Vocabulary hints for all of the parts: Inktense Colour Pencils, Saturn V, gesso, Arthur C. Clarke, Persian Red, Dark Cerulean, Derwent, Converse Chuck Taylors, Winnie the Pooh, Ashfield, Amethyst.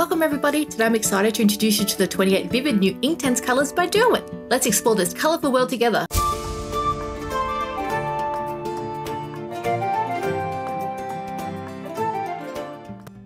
Welcome everybody, today I'm excited to introduce you to the 28 vivid new Inktense colours by Derwent. Let's explore this colourful world together.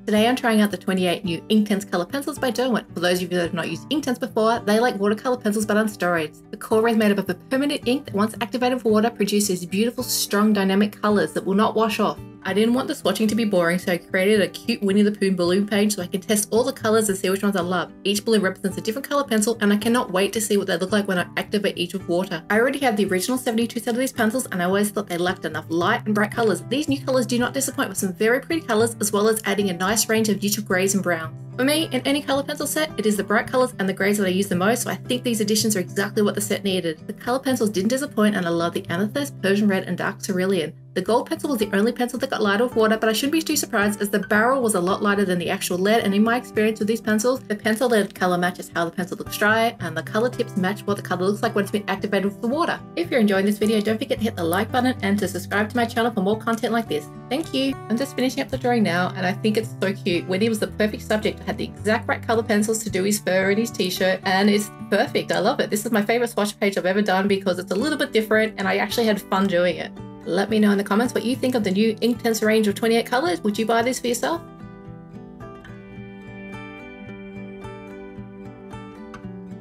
Today I'm trying out the 28 new Inktense colour pencils by Derwent. For those of you that have not used Inktense before, they like watercolour pencils but on steroids. The core is made up of a permanent ink that once activated with water produces beautiful, strong, dynamic colours that will not wash off. I didn't want the swatching to be boring, so I created a cute Winnie the Pooh balloon page so I can test all the colours and see which ones I love. Each balloon represents a different colour pencil and I cannot wait to see what they look like when I activate each with water. I already have the original 72 of these pencils and I always thought they lacked enough light and bright colours. These new colours do not disappoint with some very pretty colours as well as adding a nice range of neutral greys and browns. For me, in any colour pencil set, it is the bright colours and the greys that I use the most, so I think these additions are exactly what the set needed. The colour pencils didn't disappoint and I love the Amethyst, Persian Red and Dark Cerulean. The gold pencil was the only pencil that got lighter with water, but I shouldn't be too surprised as the barrel was a lot lighter than the actual lead, and in my experience with these pencils, the pencil lead colour matches how the pencil looks dry, and the colour tips match what the colour looks like when it's been activated with the water. If you're enjoying this video, don't forget to hit the like button and to subscribe to my channel for more content like this. Thank you! I'm just finishing up the drawing now and I think it's so cute. Winnie was the perfect subject. I had the exact right colour pencils to do his fur and his t-shirt and it's perfect. I love it. This is my favourite swatch page I've ever done because it's a little bit different and I actually had fun doing it. Let me know in the comments what you think of the new Inktense range of 28 colours. Would you buy this for yourself?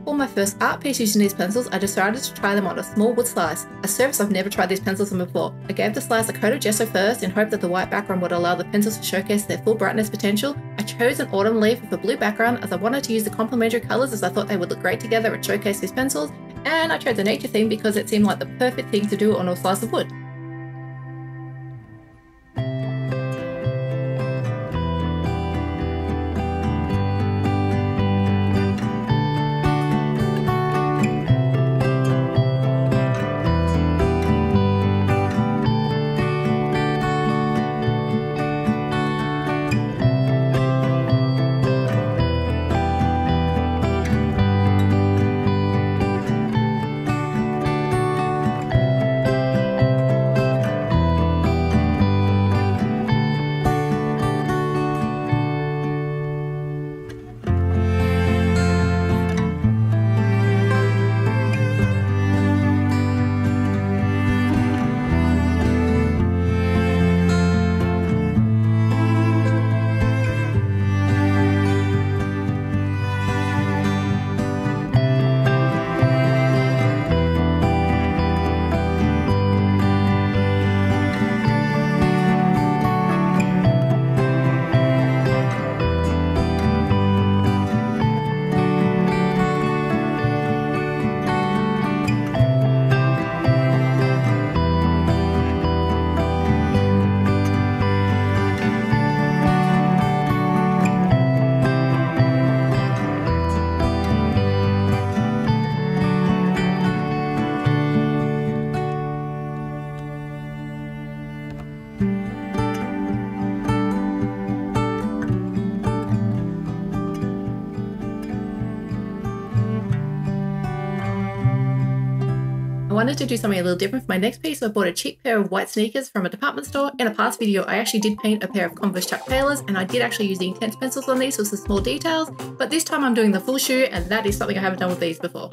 For my first art piece using these pencils, I decided to try them on a small wood slice, a surface I've never tried these pencils on before. I gave the slice a coat of gesso first in hope that the white background would allow the pencils to showcase their full brightness potential. I chose an autumn leaf with a blue background as I wanted to use the complementary colours as I thought they would look great together and showcase these pencils, and I chose a nature theme because it seemed like the perfect thing to do on a slice of wood. I wanted to do something a little different for my next piece, so I bought a cheap pair of white sneakers from a department store. In a past video, I actually did paint a pair of Converse Chuck Taylors, and I did actually use the Inktense pencils on these for some small details, but this time I'm doing the full shoe, and that is something I haven't done with these before.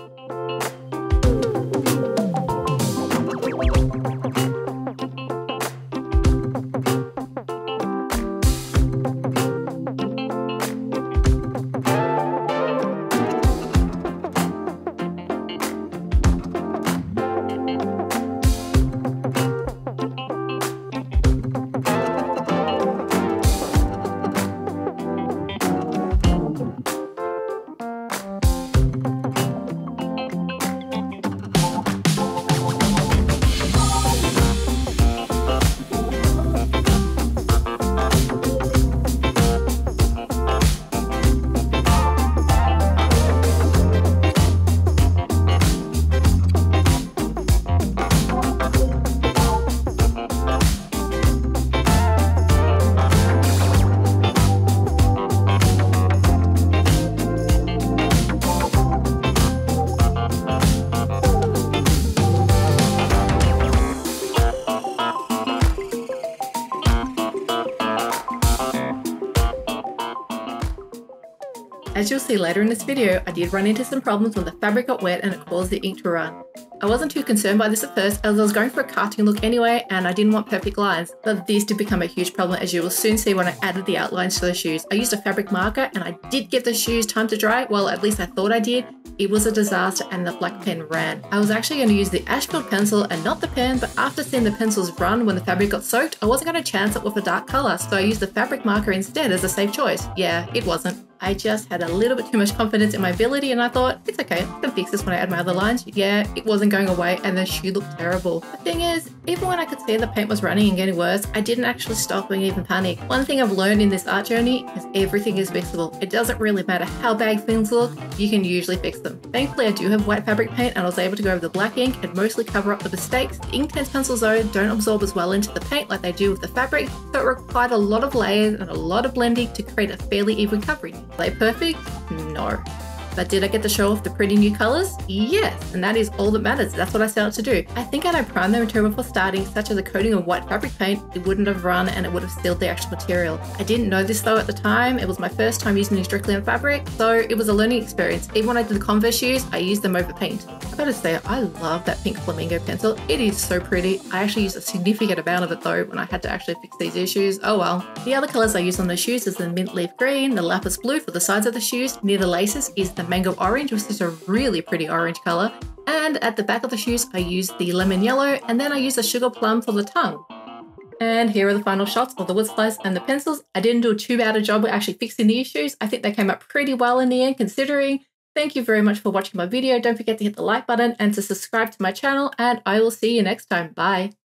As you'll see later in this video, I did run into some problems when the fabric got wet and it caused the ink to run. I wasn't too concerned by this at first as I was going for a cartoon look anyway and I didn't want perfect lines, but these did become a huge problem as you will soon see when I added the outlines to the shoes. I used a fabric marker and I did give the shoes time to dry, well at least I thought I did. It was a disaster and the black pen ran. I was actually going to use the Ashfield pencil and not the pen, but after seeing the pencils run when the fabric got soaked, I wasn't going to chance it with a dark colour, so I used the fabric marker instead as a safe choice. Yeah, it wasn't. I just had a little bit too much confidence in my ability and I thought, it's okay, I can fix this when I add my other lines. Yeah, it wasn't going away and the shoe looked terrible. The thing is, even when I could see the paint was running and getting worse, I didn't actually stop and even panic. One thing I've learned in this art journey is everything is fixable. It doesn't really matter how bad things look, you can usually fix them. Thankfully, I do have white fabric paint and I was able to go over the black ink and mostly cover up the mistakes. The Inktense pencils though don't absorb as well into the paint like they do with the fabric, so it required a lot of layers and a lot of blending to create a fairly even coverage. Are they perfect? No. But did I get to show off the pretty new colours? Yes, and that is all that matters. That's what I set out to do. I think had I primed the material before starting, such as a coating of white fabric paint, it wouldn't have run and it would have sealed the actual material. I didn't know this though at the time. It was my first time using it strictly on fabric, so it was a learning experience. Even when I did the Converse shoes, I used them over paint. I gotta say, I love that pink flamingo pencil. It is so pretty. I actually used a significant amount of it though when I had to actually fix these issues. Oh well. The other colours I used on the shoes is the mint leaf green, the lapis blue for the sides of the shoes, near the laces is the mango orange, which is a really pretty orange color, and at the back of the shoes I used the lemon yellow, and then I used the sugar plum for the tongue. And here are the final shots of the wood slice and the pencils. I didn't do too bad a job of actually fixing the issues. I think they came up pretty well in the end considering. Thank you very much for watching my video. Don't forget to hit the like button and to subscribe to my channel, and I will see you next time. Bye.